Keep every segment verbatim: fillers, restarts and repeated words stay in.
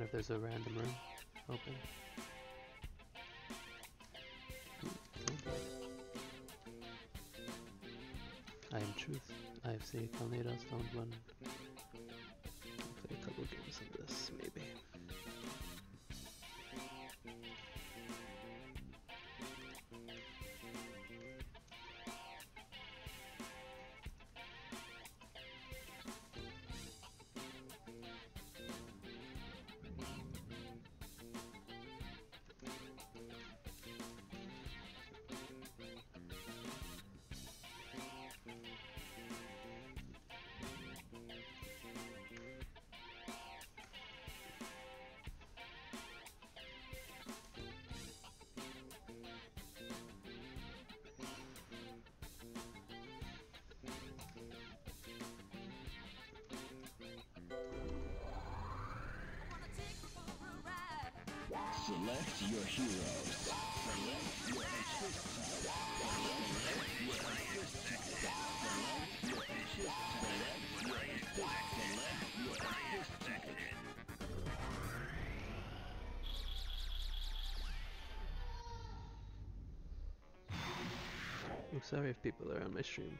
wonder if there's a random room open. I am Truth. I have saved Palnado, Stoned One. I'll play a couple games of this, maybe. Select your heroes. Select your ancestors. Select your ancestors. I'm sorry if people are on my stream.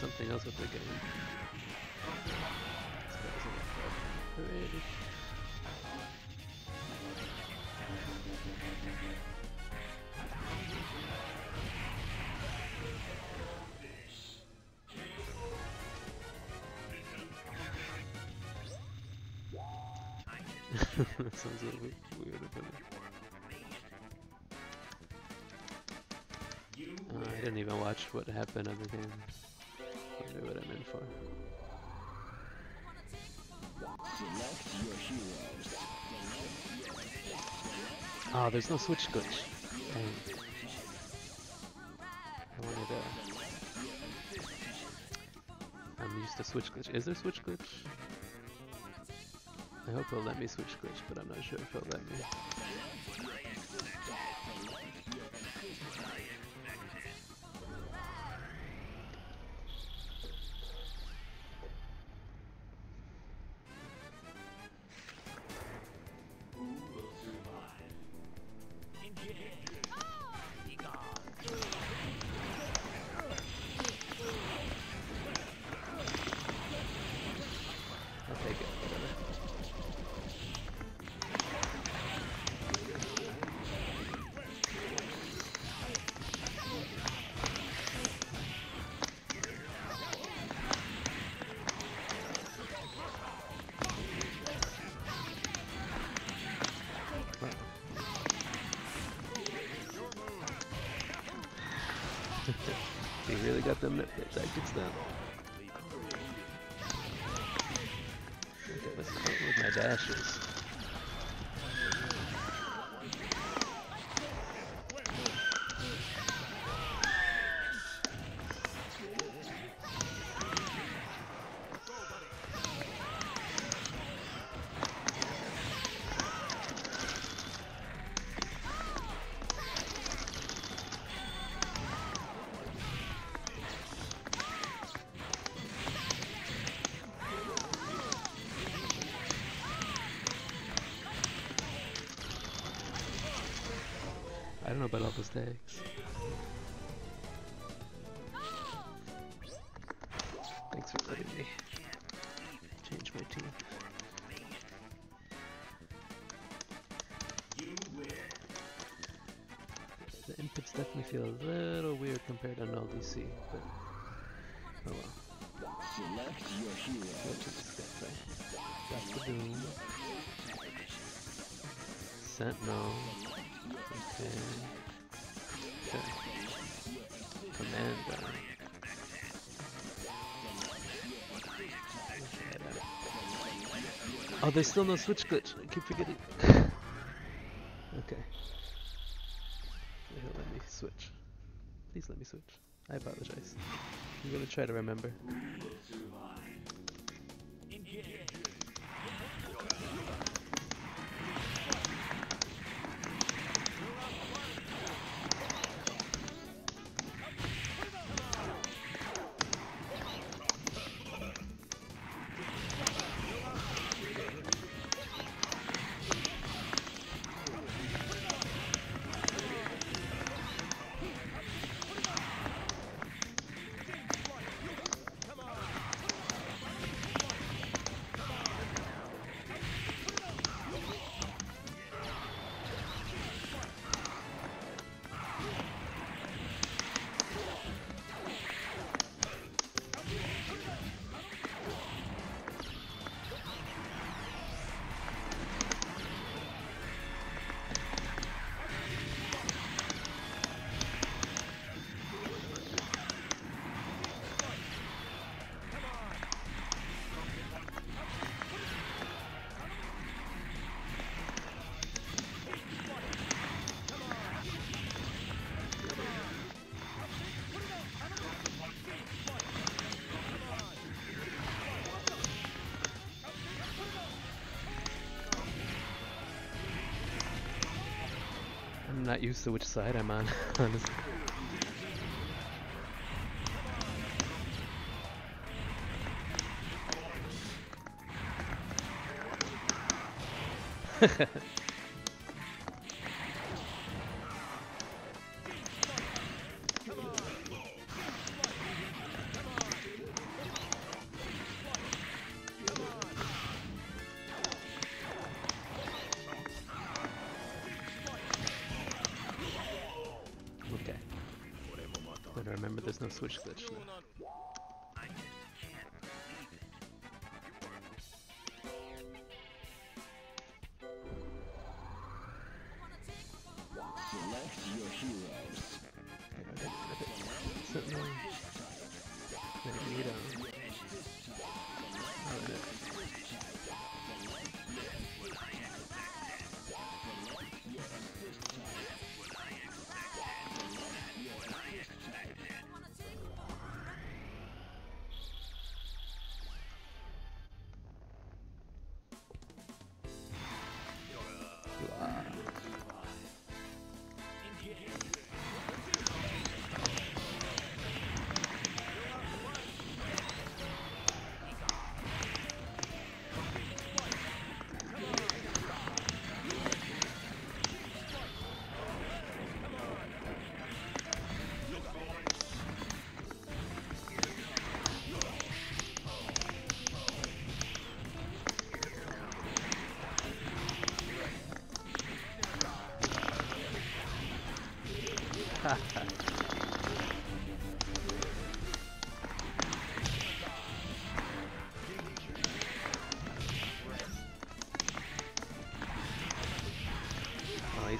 Something else with the game. That sounds a little bit weird. Uh, I didn't even watch what happened on the game. I wonder what I'm in for. Select your heroes. Oh, there's no switch glitch. Dang. I wanted to... I'm used to switch glitch. Is there switch glitch? I hope it'll let me switch glitch, but I'm not sure if it'll let me. He really got them nitpicks, I could snap. Okay, what's the point with my dashes? don't know about all the stacks. Thanks for letting me change my team. The inputs definitely feel a little weird compared to N L D C, but oh well. Select your hero. Got the Doom Sentinel. Okay. Okay. Commander. Oh, there's still no switch glitch. I keep forgetting. Okay. Here, let me switch. Please let me switch. I apologize. I'm gonna try to remember. I'm not used to which side I'm on, honestly. Remember, there's no switch glitch now. Select your heroes. Certainly.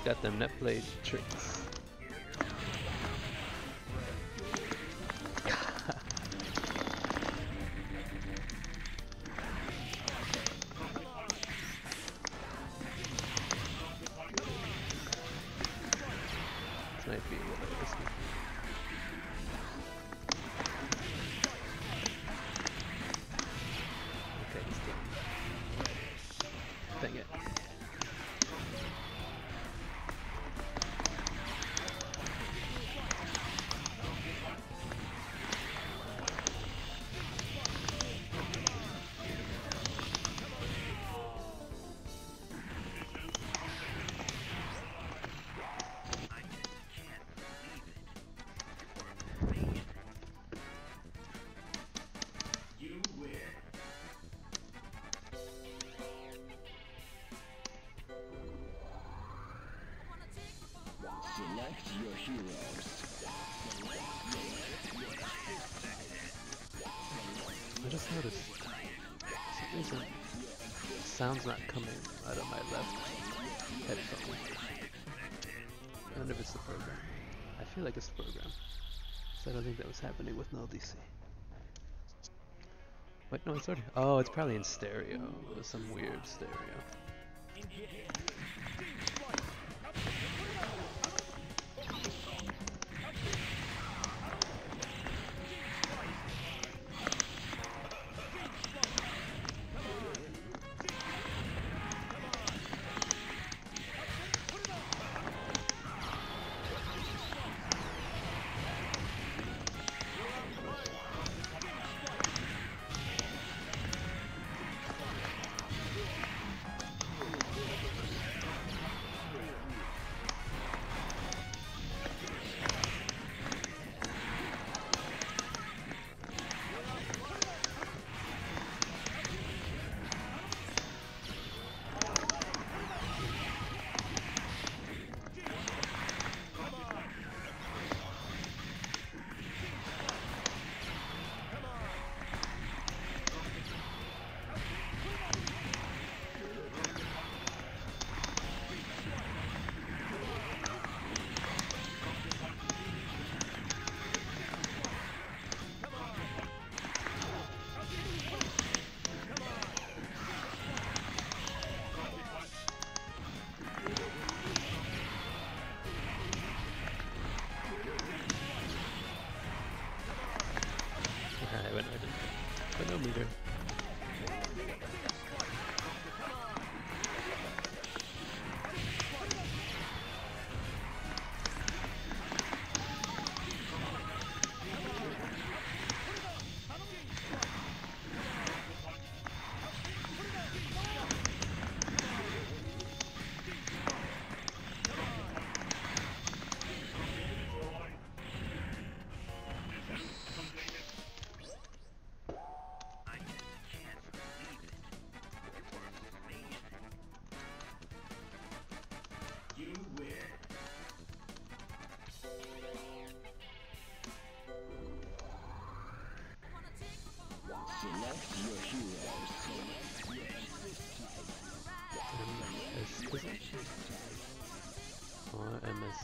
Got them net blade tricks. This might be what I was thinking. Select your heroes. I just noticed some reason sound's not coming out of my left headphone. I wonder if it's the program. I feel like it's the program. So I don't think that was happening with N L D C. Wait, no, it's already. Oh, it's probably in stereo. It was some weird stereo.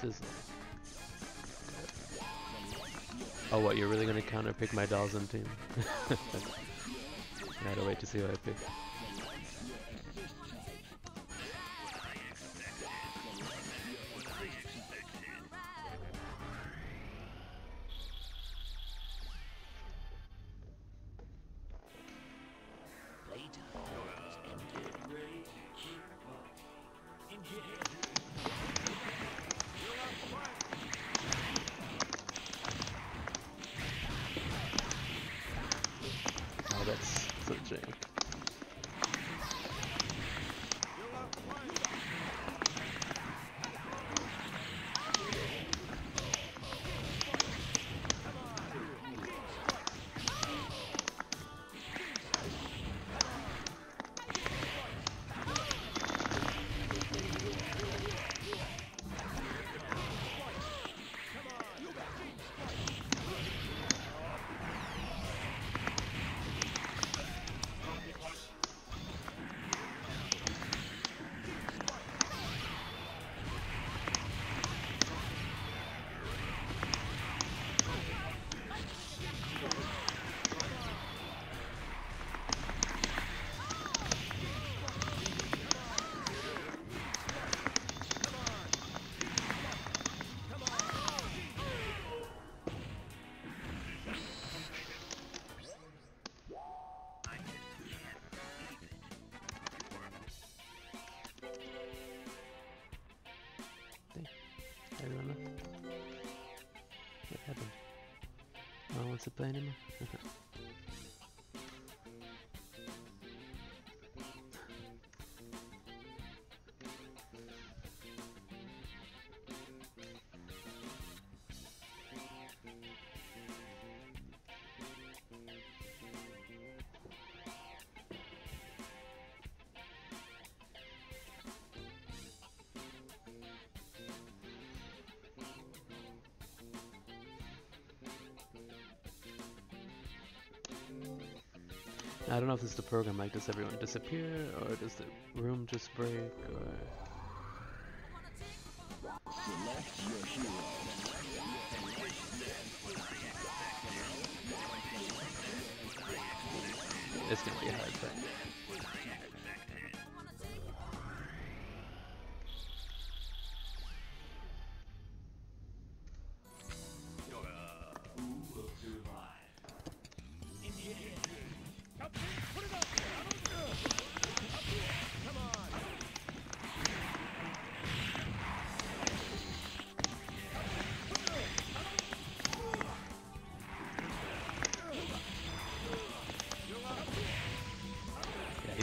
Sizzle. Oh, what, you're really gonna counter pick my Dhalsim team? I gotta wait to see what I pick. To play anymore. I don't know if this is the program, like does everyone disappear or does the room just break or... Select your hero. It's gonna be a hard thing.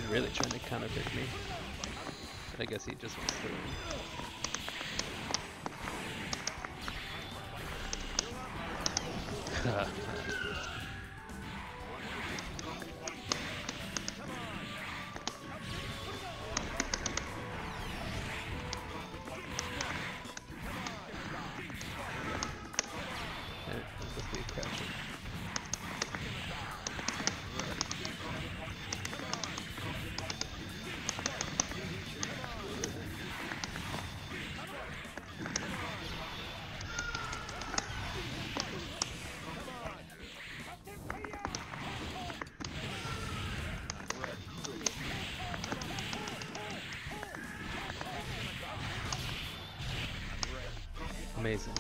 Really trying to counterpick me. But I guess he just wants to win. Amazing.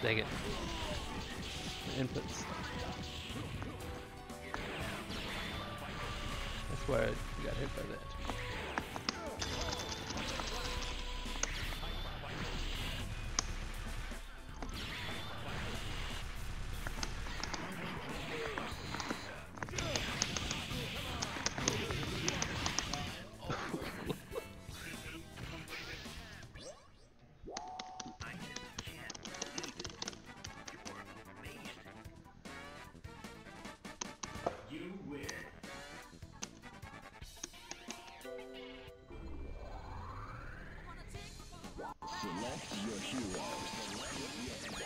Dang it. The inputs. That's where I got hit by that. Select your hero. I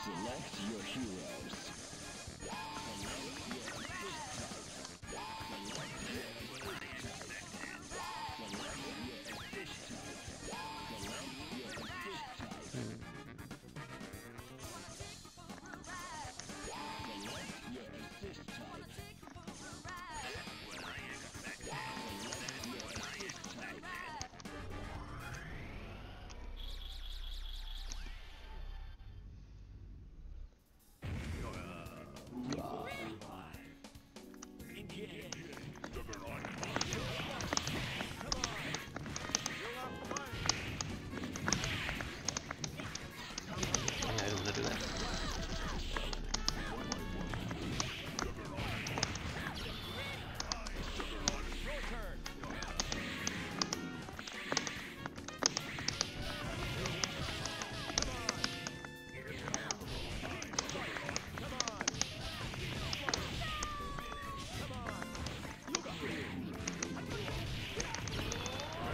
Select your heroes. Select your fish type. Select your fish type. Select your fish type. Select your fish type. Select your fish type. That's what I expected. Select your fish type.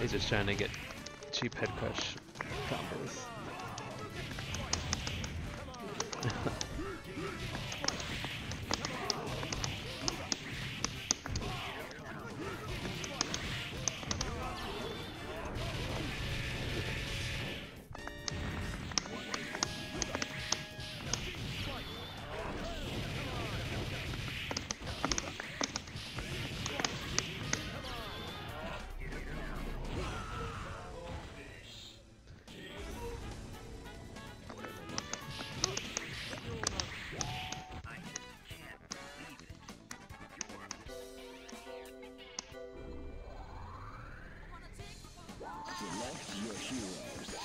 He's just trying to get cheap head crush combos. Select your heroes.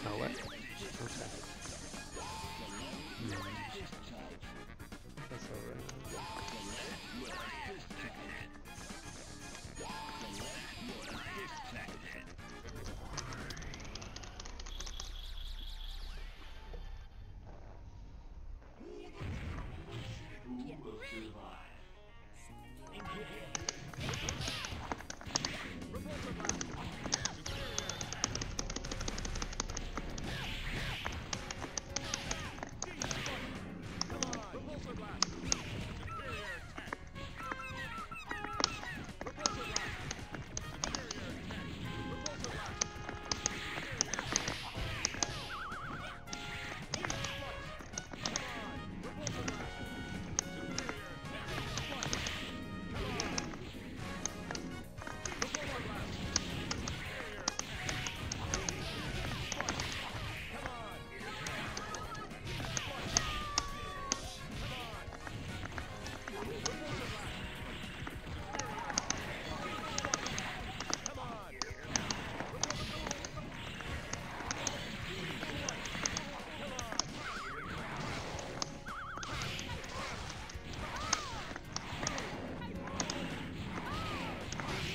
Oh, what? Okay. Mm. That's alright.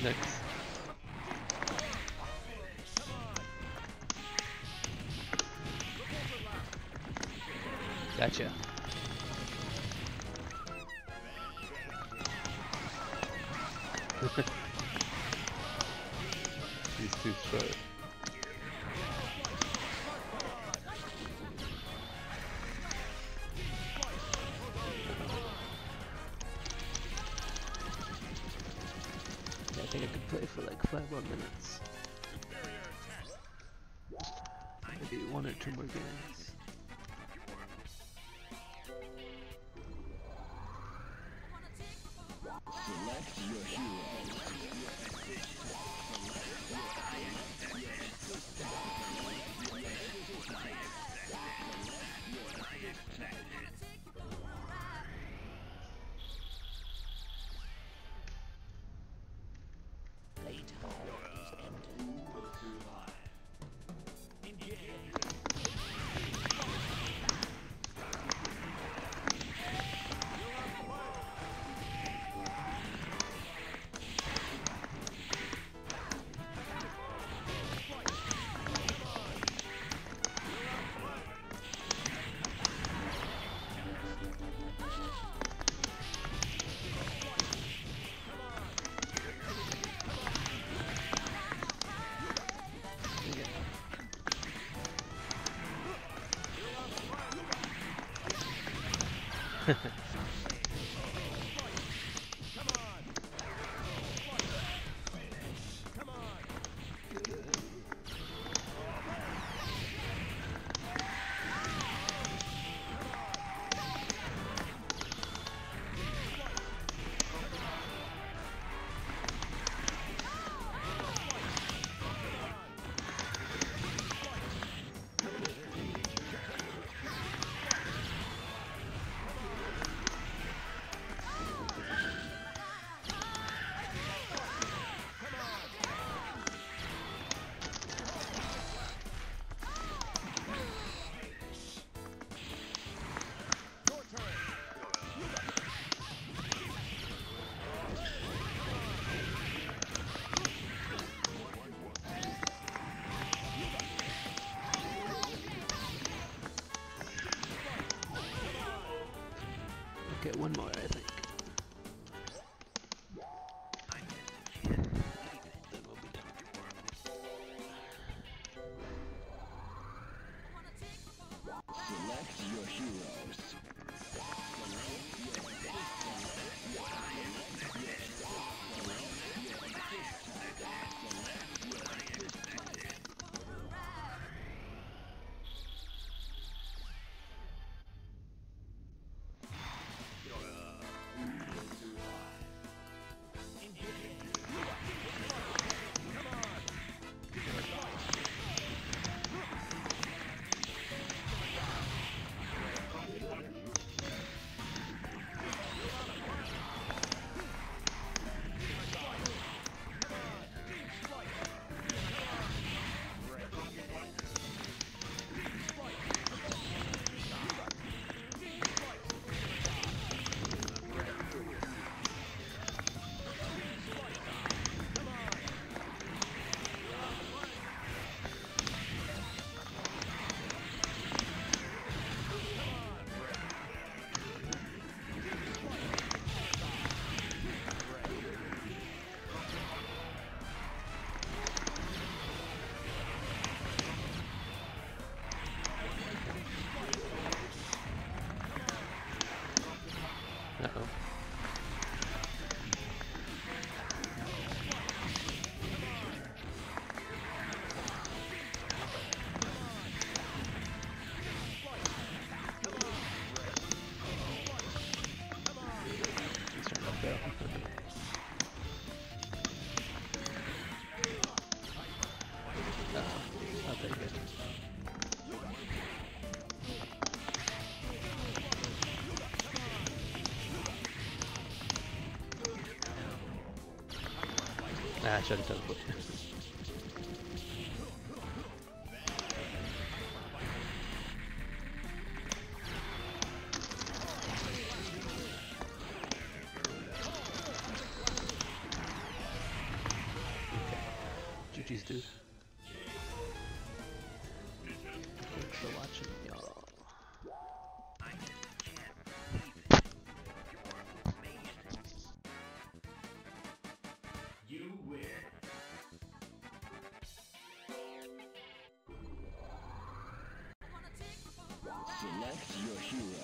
next. Gotcha. He's too short. I think I could play for like five more minutes. Maybe one or two more games. Select your hero. Get one more, I think. Select your heroes. I should have teleported. these do. Thanks for watching, y'all. Select your hero.